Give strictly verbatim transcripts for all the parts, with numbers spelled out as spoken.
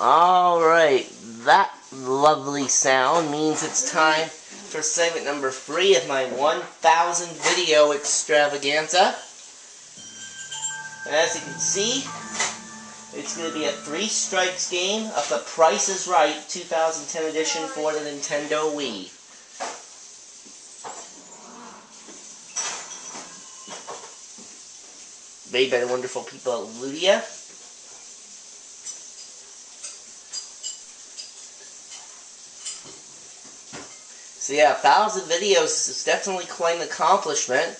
Alright, that lovely sound means it's time for segment number three of my one thousand video extravaganza. And as you can see, it's going to be a three strikes game of The Price Is Right twenty ten edition for the Nintendo Wii. Made by the wonderful people at Ludia. So yeah, a thousand videos is definitely quite an accomplishment.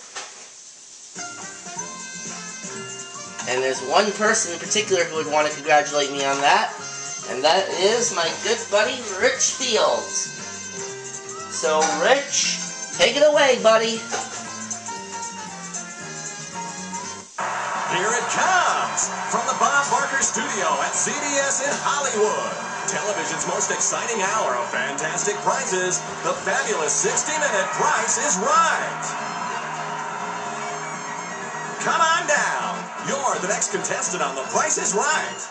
And there's one person in particular who would want to congratulate me on that, and that is my good buddy Rich Fields. So Rich, take it away, buddy. Here it comes from the Bob Barker Studio at C B S in Hollywood. Television's most exciting hour of fantastic prizes, the fabulous sixty minute Price Is Right. Come on down. You're the next contestant on The Price Is Right.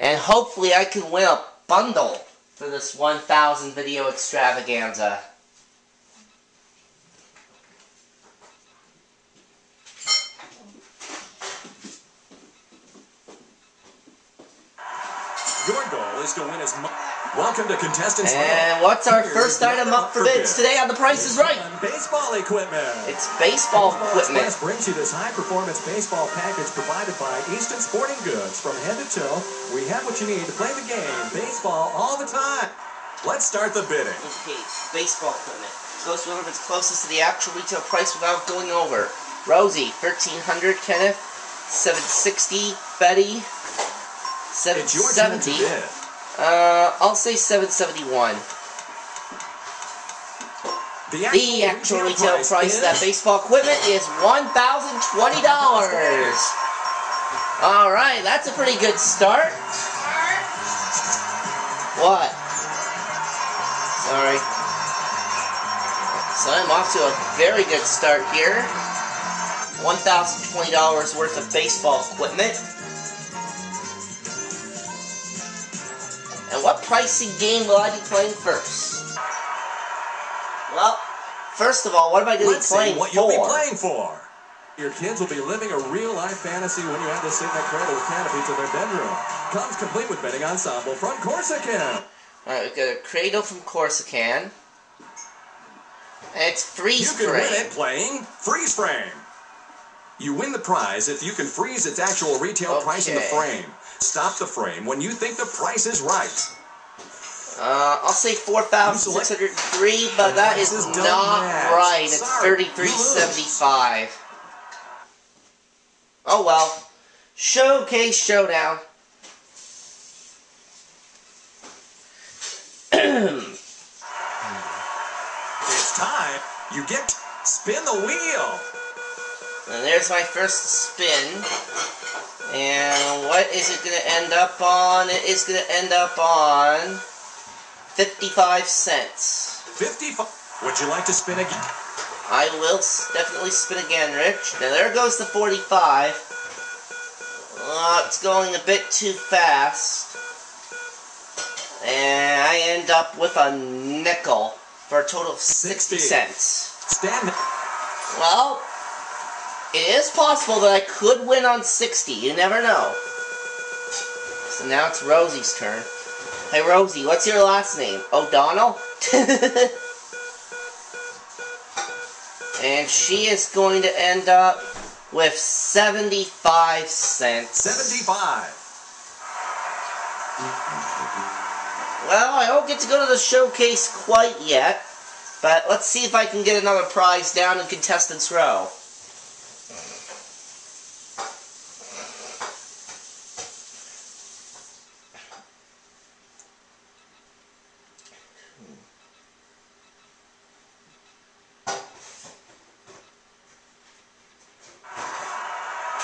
And hopefully I can win a bundle for this one thousand video extravaganza. Your goal is to win as much. Welcome to Contestants Row. And what's our first item up for bids today on The Price Is Right? Baseball equipment. It's baseball equipment. Baseball brings you this high-performance baseball package provided by Eastern Sporting Goods. From head to toe, we have what you need to play the game. Baseball all the time. Let's start the bidding. Okay, baseball equipment. Goes to whoever's closest to the actual retail price without going over. Rosie, thirteen hundred. Kenneth, seven sixty. Betty, seven seventy. Uh, I'll say seven seventy-one. The actual, the actual retail price, price of that baseball equipment is one thousand twenty dollars. Alright, that's a pretty good start. What? Sorry. So I'm off to a very good start here. one thousand twenty dollars worth of baseball equipment. And what pricey game will I be playing first? Well, first of all, what am I going to be playing for? Let's see what you'll be playing for. Your kids will be living a real-life fantasy when you have to sit in that cradle canopy to their bedroom. Comes complete with bedding ensemble from Corsican. Alright, we've got a cradle from Corsican. And it's freeze frame. You can win it playing freeze frame. You win the prize if you can freeze its actual retail okay. price in the frame. Stop the frame when you think the price is right. Uh, I'll say four thousand six hundred three, but that is not right. It's thirty-three seventy-five. Oh well. Showcase showdown. It's time you get to spin the wheel. And there's my first spin. And what is it going to end up on? It is going to end up on fifty-five cents. fifty-five. Would you like to spin again? I will definitely spin again, Rich. Now there goes the forty-five. Uh, it's going a bit too fast. And I end up with a nickel for a total of sixty cents. Stand. Well, it is possible that I could win on sixty. You never know. So now it's Rosie's turn. Hey, Rosie, what's your last name? O'Donnell? And she is going to end up with seventy-five cents. seventy-five. Well, I don't get to go to the showcase quite yet, but let's see if I can get another prize down in Contestants Row.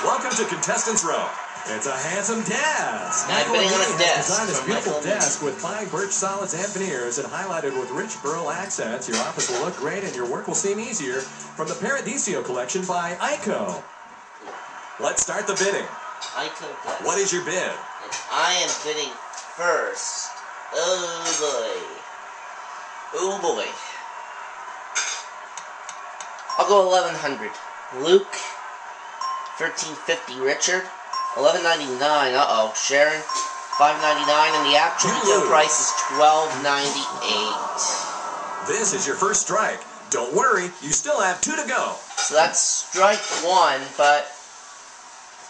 Welcome to Contestants Row. It's a handsome desk. Michael Lee has designed this beautiful desk with fine birch solids and veneers and highlighted with rich burl accents. Your office will look great and your work will seem easier. From the Paradiso Collection by Ico. Let's start the bidding. I contest. What is your bid? And I am bidding first. Oh boy. Oh boy. I'll go eleven hundred. Luke. thirteen fifty. Richard. eleven ninety-nine. Uh-oh. Sharon. five ninety-nine. And the actual deal price is twelve ninety-eight. This is your first strike. Don't worry, you still have two to go. So that's strike one, but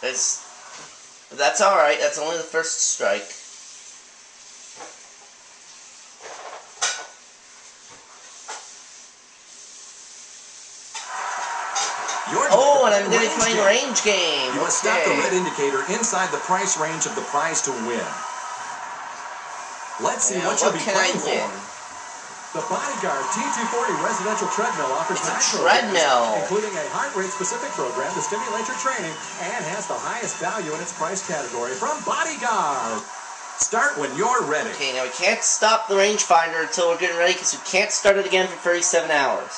it's that's all right. That's only the first strike. You're oh, and I'm going to be playing game. range game. You okay. must stop the red indicator inside the price range of the prize to win. Let's see now, what you'll what be playing for. The Bodyguard T two forty residential treadmill offers nine programs, including a heart rate specific program to stimulate your training, and has the highest value in its price category from Bodyguard. Start when you're ready. Okay, now we can't stop the rangefinder until we're getting ready, because we can't start it again for thirty-seven hours.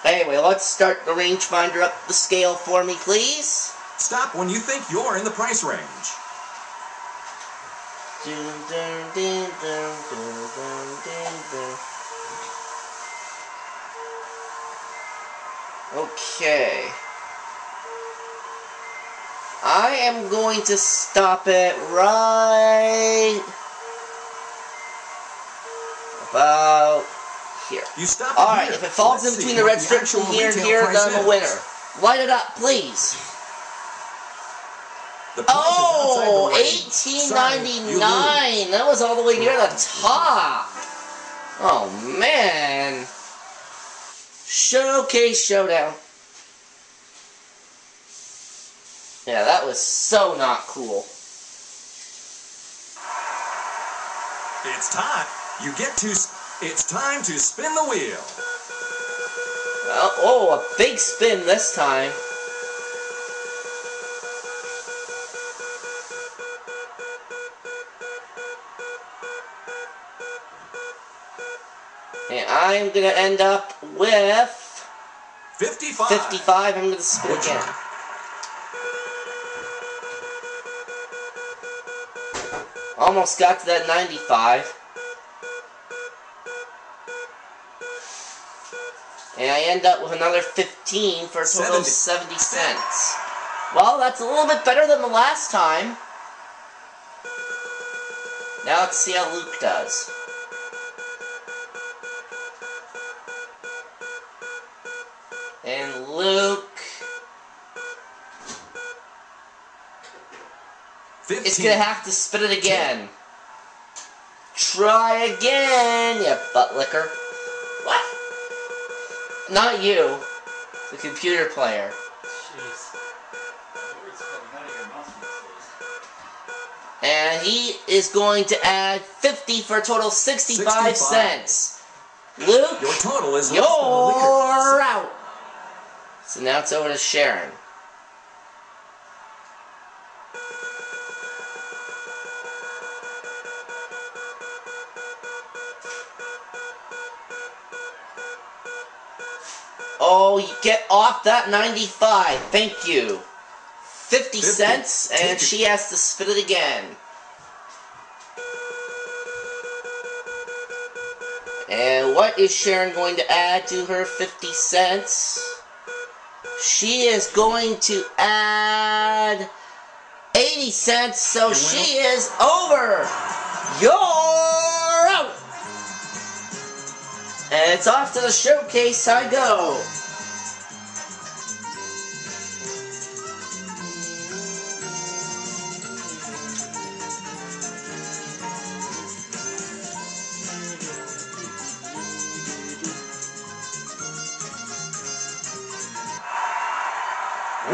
Anyway, let's start the rangefinder up the scale for me, please. Stop when you think you're in the price range. Dun, dun, dun, dun, dun, dun, dun, dun. Okay. I am going to stop it right about here. You stop. All right. Here. If it falls Let's in between the red strips from here and here, then I'm a winner. Light it up, please. Oh, eighteen ninety-nine. That was all the way near the top. Oh man. Showcase showdown. Yeah, that was so not cool. It's time. You get to. It's time to spin the wheel. Uh, oh, a big spin this time. And I'm gonna end up with fifty-five. Fifty-five. I'm gonna spin again. Almost got to that ninety-five. And I end up with another fifteen for a total of seventy cents. Well, that's a little bit better than the last time. Now let's see how Luke does. And Luke... fifteen. It's gonna have to spin it again. Try again, you butt licker. What? Not you. The computer player. Jeez. And he is going to add fifty for a total of sixty-five, sixty-five. Cents. Luke, your total is you're out. So now it's over to Sharon. Oh, you get off that ninety-five. Thank you. fifty, fifty cents, and fifty. She has to spit it again. And what is Sharon going to add to her fifty cents? She is going to add eighty cents, so she is over. You're out. And it's off to the showcase I go.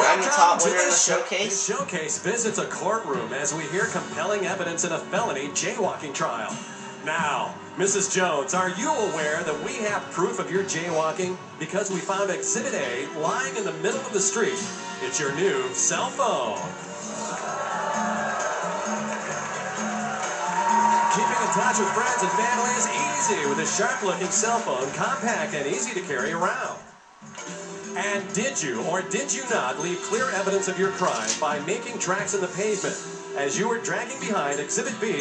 I'm the top winner of the showcase. The showcase visits a courtroom as we hear compelling evidence in a felony jaywalking trial. Now, Missus Jones, are you aware that we have proof of your jaywalking? Because we found Exhibit A lying in the middle of the street. It's your new cell phone. Keeping in touch with friends and family is easy with a sharp-looking cell phone, compact and easy to carry around. And And did you or did you not leave clear evidence of your crime by making tracks in the pavement as you were dragging behind Exhibit B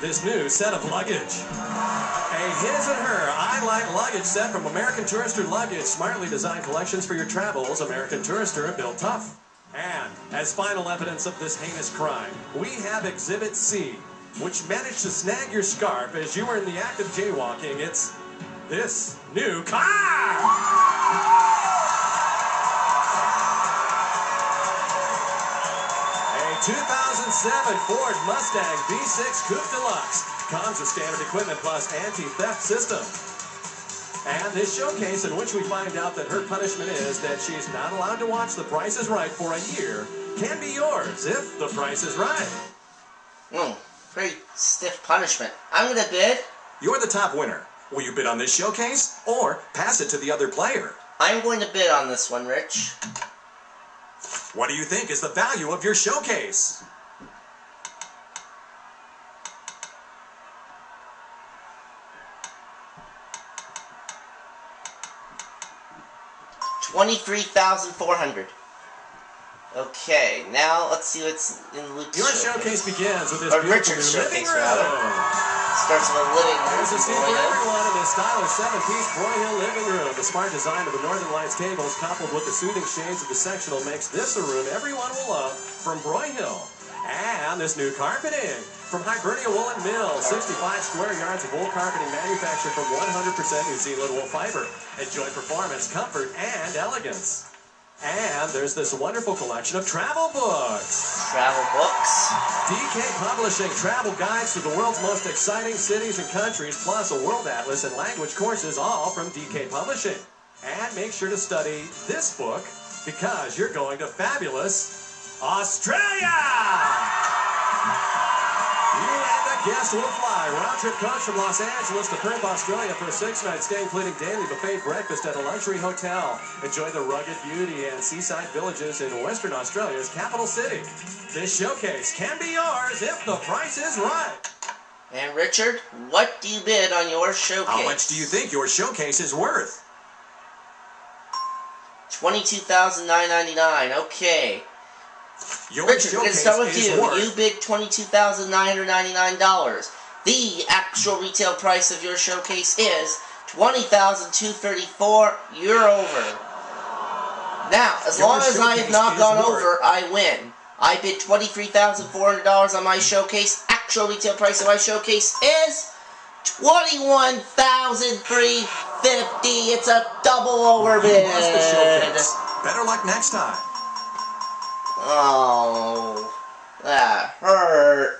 this new set of luggage? A his and her I Like Luggage set from American Tourister Luggage. Smartly designed collections for your travels. American Tourister, built tough. And as final evidence of this heinous crime, we have Exhibit C, which managed to snag your scarf as you were in the act of jaywalking. It's this new car! two thousand seven Ford Mustang V six Coupe Deluxe comes with standard equipment plus anti-theft system. And this showcase in which we find out that her punishment is that she's not allowed to watch The Price Is Right for a year can be yours if The Price Is Right. Hmm, pretty stiff punishment. I'm gonna bid. You're the top winner. Will you bid on this showcase or pass it to the other player? I'm going to bid on this one, Rich. What do you think is the value of your showcase? twenty-three thousand four hundred dollars. Okay, now let's see what's in Luke's Your showcase. showcase begins with this or beautiful Richard's living showcase, room. Rather. Starts with a living room. There's a seat for everyone in this stylish seven-piece Broyhill living room. The smart design of the Northern Lights tables coupled with the soothing shades of the sectional makes this a room everyone will love from Broyhill. And this new carpeting from Hibernia Woolen Mills. sixty-five square yards of wool carpeting manufactured from one hundred percent New Zealand wool fiber. Enjoy performance, comfort, and elegance. And there's this wonderful collection of travel books. Travel books? D K Publishing travel guides to the world's most exciting cities and countries, plus a world atlas and language courses, all from D K Publishing. And make sure to study this book, because you're going to fabulous Australia! Guests will fly round-trip coach from Los Angeles to Perth, Australia for a six-night stay, including daily buffet breakfast at a luxury hotel. Enjoy the rugged beauty and seaside villages in Western Australia's capital city. This showcase can be yours if the price is right. And Richard, what do you bid on your showcase? How much do you think your showcase is worth? twenty-two thousand nine hundred ninety-nine dollars. Okay. Your Richard, we're going to start with you. Worth. You bid twenty-two thousand nine hundred ninety-nine dollars. The actual retail price of your showcase is twenty thousand two hundred thirty-four dollars. You're over. Now, as your long as I have not gone worth. over, I win. I bid twenty-three thousand four hundred dollars on my showcase. Actual retail price of my showcase is twenty-one thousand three hundred fifty dollars. It's a double over bid. Better luck next time. Oh, that hurt.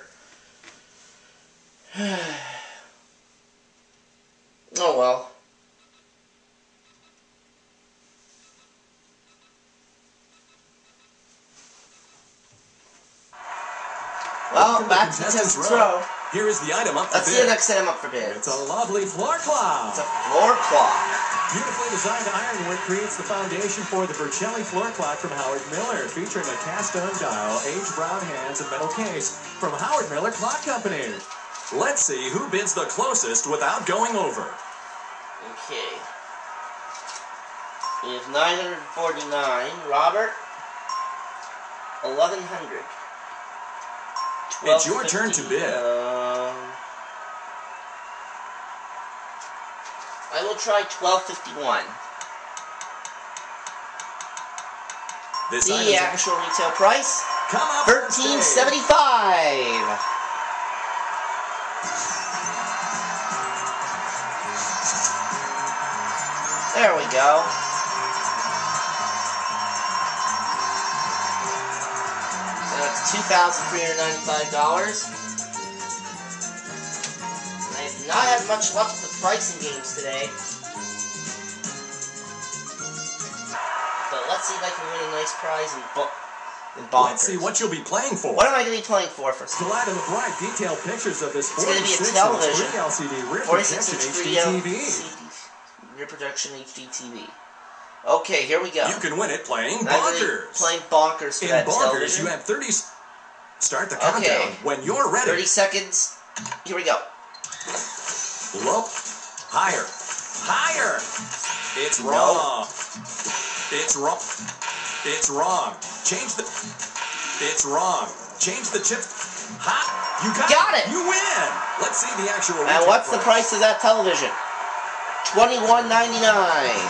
Oh well. Well, back to the test row. Here is the item up for bid. Let's see the next item up for bid. It's a lovely floor cloth. It's a floor cloth. Beautifully designed ironwork creates the foundation for the Vercelli floor clock from Howard Miller, featuring a cast-iron dial, aged brown hands, and metal case from Howard Miller Clock Company. Let's see who bids the closest without going over. Okay. We have nine hundred forty-nine. Robert, eleven hundred. It's your turn to bid. Uh... I will try twelve fifty-one. This the actual retail price, come up thirteen seventy-five. There we go. So that's two thousand three hundred ninety-five dollars. Not had much luck with the pricing games today. But let's see if I can win a nice prize in, bo in bonkers. Let's see what you'll be playing for. What am I going to be playing for first? Delight in the bright detailed pictures of this forty-six inch three L C D rear projection H D T V. Rear projection H D T V. Okay, here we go. You can win it playing bonkers. Playing bonkers for in that bonkers, television. You have thirty. Start the countdown okay. when you're ready. thirty seconds. Here we go. Low, higher, higher. It's raw. Nope. It's wrong. It's wrong. Change the... It's wrong. Change the chip. Ha! You got, got it. it! You win! Let's see the actual... And what's price. the price of that television? twenty-one ninety-nine.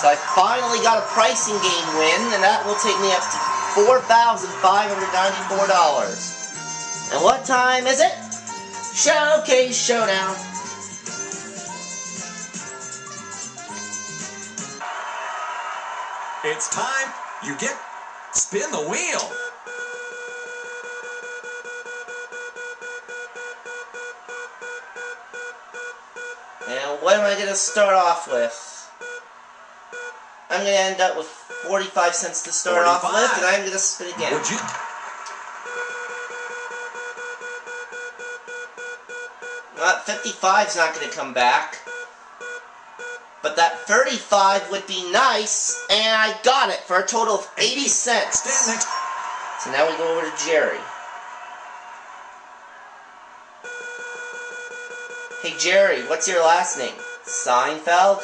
So I finally got a pricing game win, and that will take me up to four thousand five hundred ninety-four dollars. And what time is it? Showcase Showdown. It's time. You get... Spin the wheel. And what am I going to start off with? I'm going to end up with forty-five cents to start off with, and I'm going to spin again. Would you? Well, fifty-five's not going to come back. But that thirty-five would be nice, and I got it for a total of eighty cents. So now we go over to Jerry. Hey, Jerry, what's your last name? Seinfeld?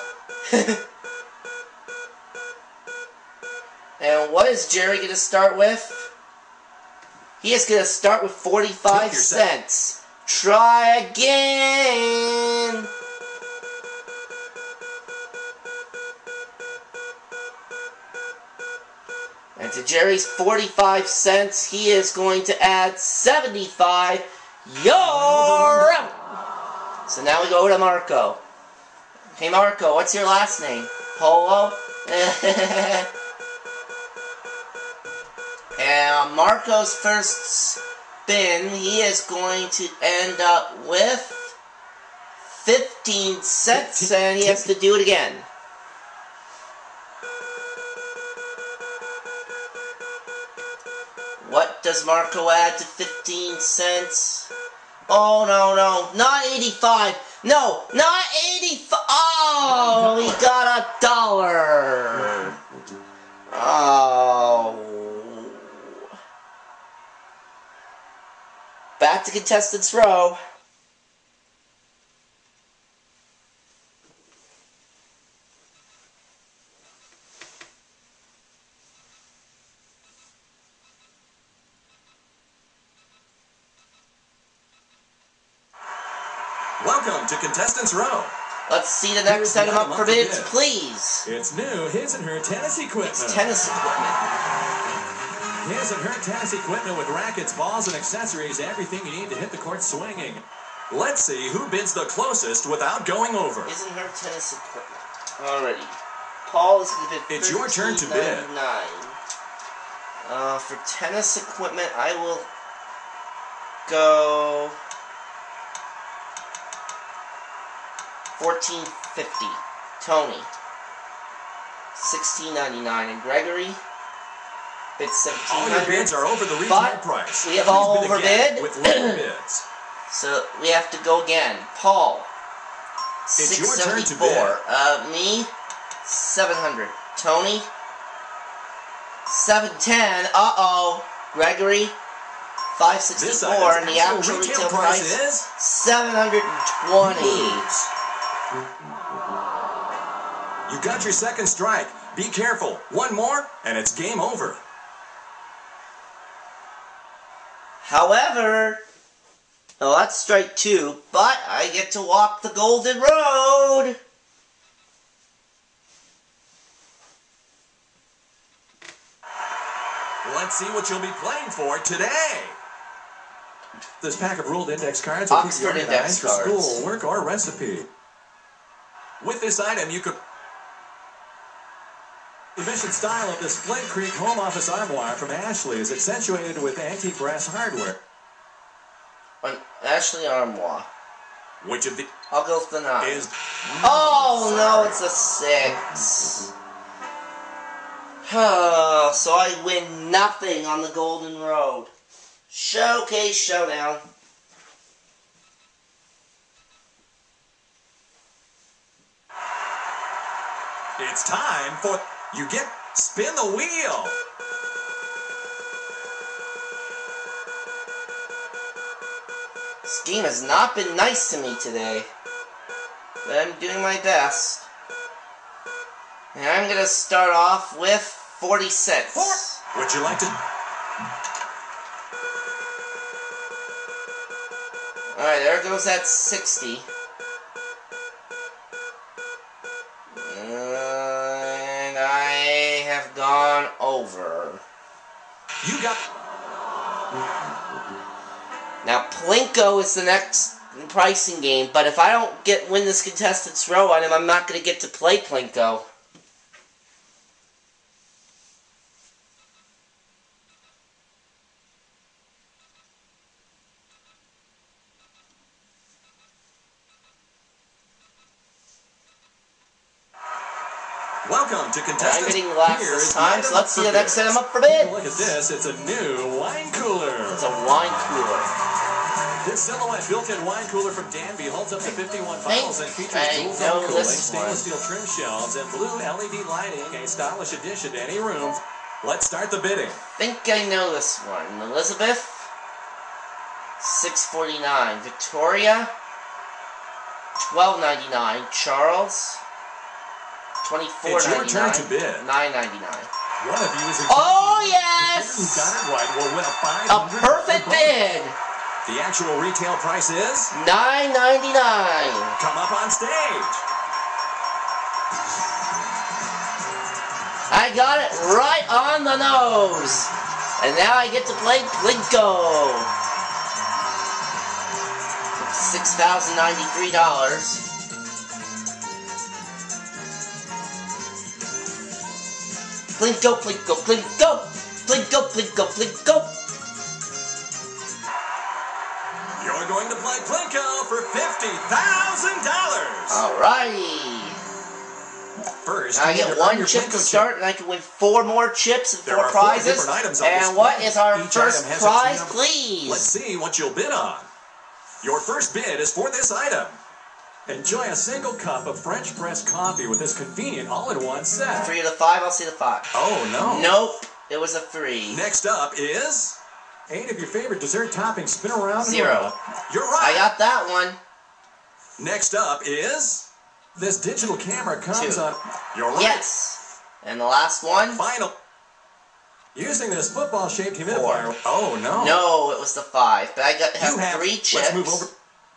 And what is Jerry going to start with? He is going to start with forty-five cents. Try again! And to Jerry's forty-five cents, he is going to add seventy-five. You're out! So now we go to Marco. Hey Marco, what's your last name? Polo? And Marco's first spin, he is going to end up with fifteen cents, and he has to do it again. What does Marco add to fifteen cents? Oh, no, no, not eighty-five. No, not eighty-five. Oh, he got a dollar. Oh. Back to contestants row. Welcome to contestants row. Let's see the next Here's item up for bids, please. It's new his and her tennis equipment. It's tennis equipment. His and her tennis equipment with rackets, balls, and accessories, everything you need to hit the court swinging. Let's see who bids the closest without going over. His and her tennis equipment. Alrighty. Paul is going to bid. It's your turn to bid. Uh, for tennis equipment, I will go fourteen fifty. Tony. Sixteen ninety nine, and Gregory. It's all your bids are over the retail price. We have all overbid. With low bids. So we have to go again. Paul. It's your turn to bid. Uh, me, seven hundred. Tony, seven ten. Uh oh. Gregory, five sixty four. And the actual retail price is seven hundred and twenty. You got your second strike. Be careful. One more, and it's game over. However, well, that's strike two, but I get to walk the golden road. Let's see what you'll be playing for today. This pack of ruled index cards will keep you organized for school, work, or recipe. With this item, you could... The efficient style of this Flint Creek home office armoire from Ashley is accentuated with antique brass hardware. An Ashley armoire. Which of the... I'll go with the nine. Is... Oh, sorry. No, it's a six. So I win nothing on the golden road. Showcase Showdown. It's time for... You get spin the wheel. This game has not been nice to me today. but I'm doing my best. And I'm gonna start off with forty-six. Four. Would you like to? Alright, there goes that sixty. And I have gone over. You got. Now, Plinko is the next pricing game, but if I don't get win this contestant's row on him, I'm not going to get to play Plinko. Welcome to contestants. I'm getting last this time, so let's see the next item up for bid. Look at this, it's a new wine cooler. It's a wine cooler. This silhouette built-in wine cooler from Danby holds up to fifty-one bottles and features dual cooling, stainless steel trim shelves, and blue L E D lighting, a stylish addition to any room. Let's start the bidding. I think I know this one. Elizabeth, six forty-nine. Victoria, twelve ninety-nine. Charles, twenty-four ninety-nine. It's your turn to bid. nine ninety-nine. One of you is a oh yes! Who got it right will win a five. A perfect bid. The actual retail price is nine ninety-nine. Come up on stage. I got it right on the nose, and now I get to play Plinko. Six thousand ninety-three dollars. Plinko, Plinko, Plinko! Plinko, Plinko, Plinko! You're going to play Plinko for fifty thousand dollars! Alrighty! First, I get one chip to start, chip. And I can win four more chips and there four prizes. Four items on and what is our Each first prize, please? Let's see what you'll bid on. Your first bid is for this item. Enjoy a single cup of French press coffee with this convenient all-in-one set. Three of the five, I'll see the five. Oh, no. Nope. It was a three. Next up is eight of your favorite dessert toppings spin around. Zero. You're right. I got that one. Next up is this digital camera comes Two. on. You're right. Yes. And the last one. Final. Using this football-shaped humidifier. Four. Oh, no. No, it was the five. But I got have, have three chips. Let's move over.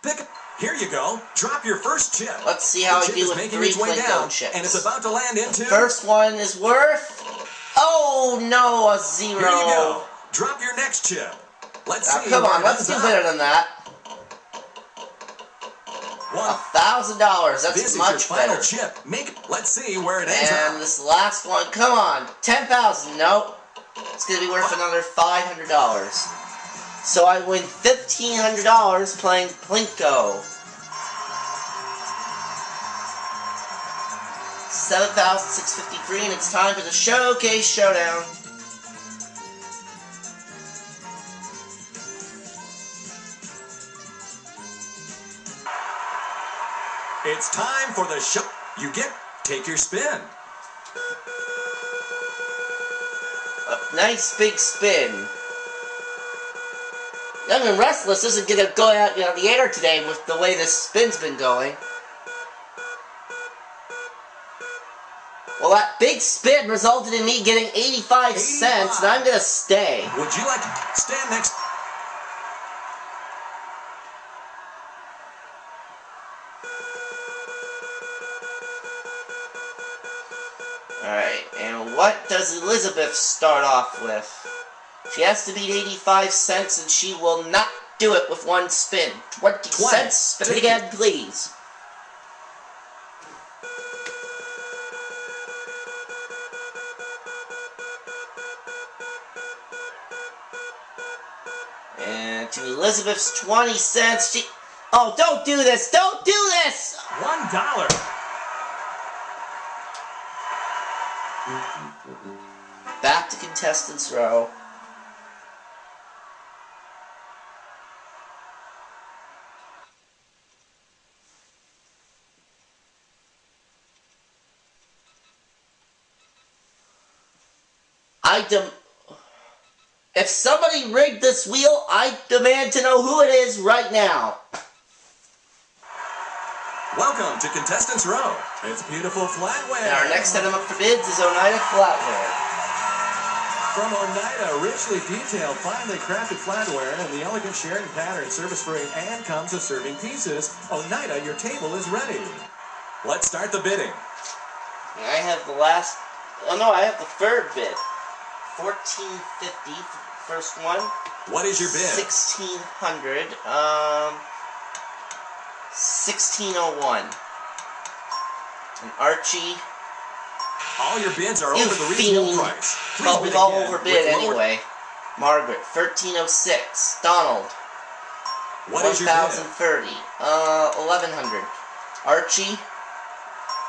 Pick up. Here you go. Drop your first chip. Let's see how I do with three Plinko chips. And it's about to land into... The first one is worth... Oh, no, a zero. Here you go. Drop your next chip. Let's now, see. Come on, let's do better than that. A thousand dollars. That's this much is your final better. Chip. Make. Let's see where it ends up. And this last one. Come on. Ten thousand. Nope. It's going to be worth another five hundred dollars. So I win fifteen hundred dollars playing Plinko. seven thousand six hundred fifty-three dollars, and it's time for the Showcase Showdown. It's time for the show. You get, take your spin. A nice big spin. Young and Restless isn't going to go out on the air today with the way this spin's been going. Well, that big spin resulted in me getting eighty-five cents, and I'm going to stay. Would you like to stand next? Alright, and what does Elizabeth start off with? She has to beat eighty-five cents, and she will not do it with one spin. twenty cents, spin it again, please. And to Elizabeth's twenty cents, she... Oh, don't do this! Don't do this! One dollar. Back to contestants' row. I dem- if somebody rigged this wheel, I demand to know who it is right now. Welcome to Contestants Row. It's beautiful flatware. And our next item up for bids is Oneida flatware. From Oneida, richly detailed, finely crafted flatware and the elegant sharing pattern service free and comes with serving pieces. Oneida, your table is ready. Let's start the bidding. I have the last, oh no, I have the third bid. fourteen fifty, first one. What is your bid? sixteen hundred, um, sixteen oh one. And Archie. All your bids are you over the reasonable price. Please but we've all overbid anyway. Margaret, thirteen oh six. Donald, what is your ten thirty. Uh, eleven hundred. Archie,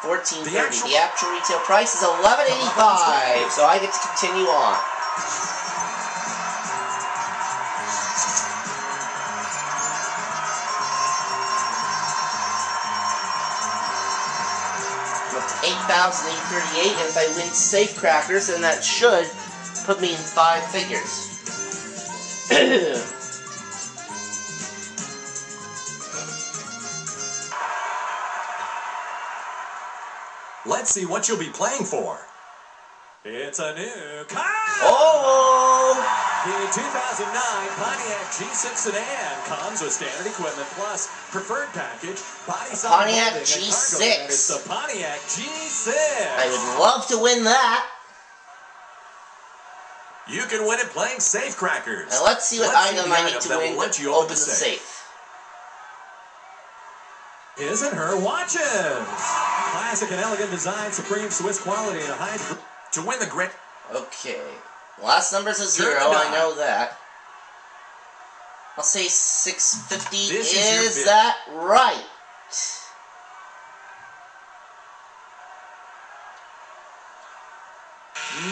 fourteen thirty. The actual, the actual retail price is eleven eighty-five. So I get to continue on. eight thousand eight hundred thirty-eight, and if I win safe crackers, then that should put me in five figures. Let's see what you'll be playing for. It's a new car! Oh! The two thousand nine Pontiac G six sedan comes with standard equipment plus preferred package, body a Pontiac G six. It's the Pontiac G six. I would love to win that. You can win it playing safe crackers. Now let's see what let's item I need to win. Let you open the safe. safe. Isn't her watches? Classic and elegant design, supreme Swiss quality, and a high to win the grip. Okay. Last number's a zero, I know that. I'll say six fifty. This is, is that right?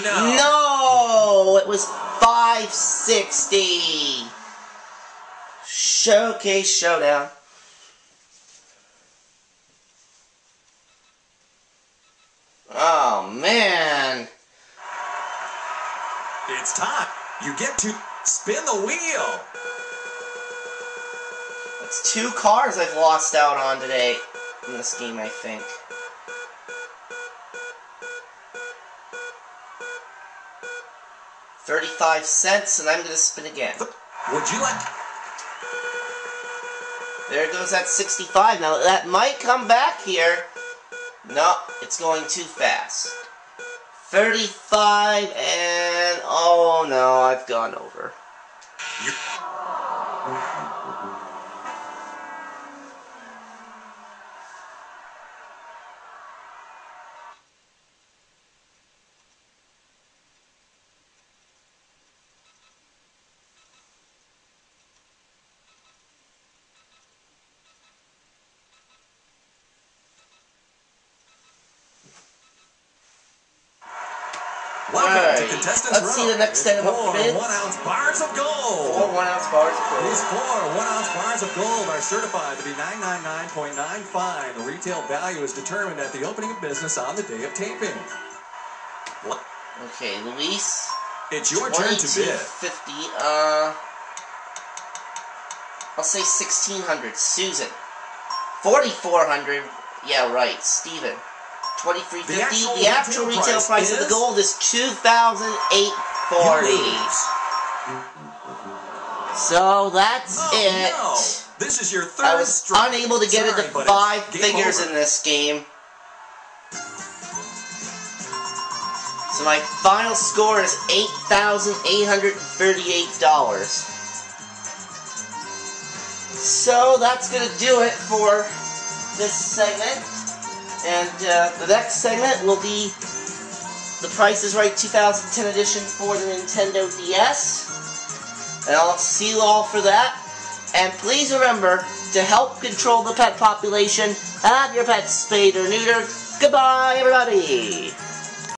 No. No! It was five sixty. Showcase Showdown. Oh, man. It's time. You get to spin the wheel. That's two cars I've lost out on today in this game, I think. thirty-five cents, and I'm going to spin again. Would you like... There goes that sixty-five. Now, that might come back here. No, it's going too fast. thirty-five and oh no, I've gone over. Yep. Contestants Let's row. see the next set of bids. Four one-ounce bars of gold. Four one-ounce bars of gold. These four one-ounce bars of gold are certified to be nine ninety-nine ninety-five. The retail value is determined at the opening of business on the day of taping. What? Okay, Luis. It's your turn to bid. Fifty. Uh, I'll say sixteen hundred. Susan. Forty-four hundred. Yeah, right. Stephen. twenty-three fifty. The actual, the actual retail, retail price, price of the gold is two thousand eight hundred forty dollars. So that's oh, it. No. This is your third I was strike. unable to get Sorry, it to five figures over. in this game. So my final score is eight thousand eight hundred thirty-eight dollars. So that's going to do it for this segment. And uh, the next segment will be The Price Is Right twenty ten edition for the Nintendo D S. And I'll see you all for that. And please remember to help control the pet population and have your pets spayed or neutered. Goodbye, everybody!